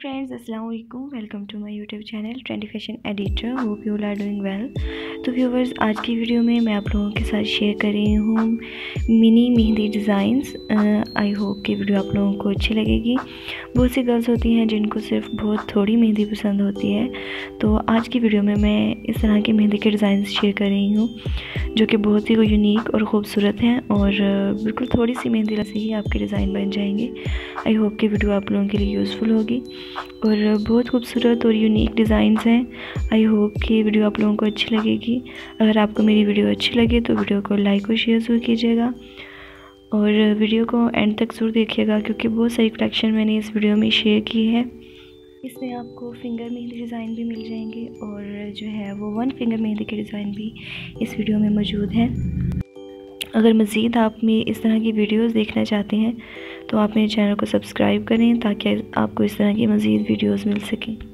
Friends, अस्सलाम वालेकुम, welcome to my YouTube channel trendy fashion editor. Hope you all are doing well. तो viewers, आज की video में मैं आप लोगों के साथ शेयर कर रही हूँ mini mehndi designs. I hope कि वीडियो आप लोगों को अच्छी लगेगी। बहुत सी गर्ल्स होती हैं जिनको सिर्फ बहुत थोड़ी मेहंदी पसंद होती है, तो आज की वीडियो में मैं इस तरह की मेहंदी के डिज़ाइंस शेयर कर रही हूँ जो कि बहुत ही यूनिक और ख़ूबसूरत हैं, और बिल्कुल थोड़ी सी मेहंदी से ही आपके डिज़ाइन बन जाएंगे। आई होप कि वीडियो आप लोगों के लिए यूज़फुल होगी और बहुत खूबसूरत और यूनिक डिज़ाइंस हैं। आई होप कि वीडियो आप लोगों को अच्छी लगेगी। अगर आपको मेरी वीडियो अच्छी लगे तो वीडियो को लाइक और शेयर ज़रूर कीजिएगा और वीडियो को एंड तक ज़रूर देखिएगा, क्योंकि बहुत सारी कलेक्शन मैंने इस वीडियो में शेयर की है। इसमें आपको फिंगर मेहंदी डिज़ाइन भी मिल जाएंगे और जो है वो वन फिंगर मेहंदी के डिज़ाइन भी इस वीडियो में मौजूद हैं। अगर मज़ीद आप में इस तरह की वीडियोस देखना चाहते हैं तो आप मेरे चैनल को सब्सक्राइब करें ताकि आपको इस तरह की मज़ीद वीडियोस मिल सकें।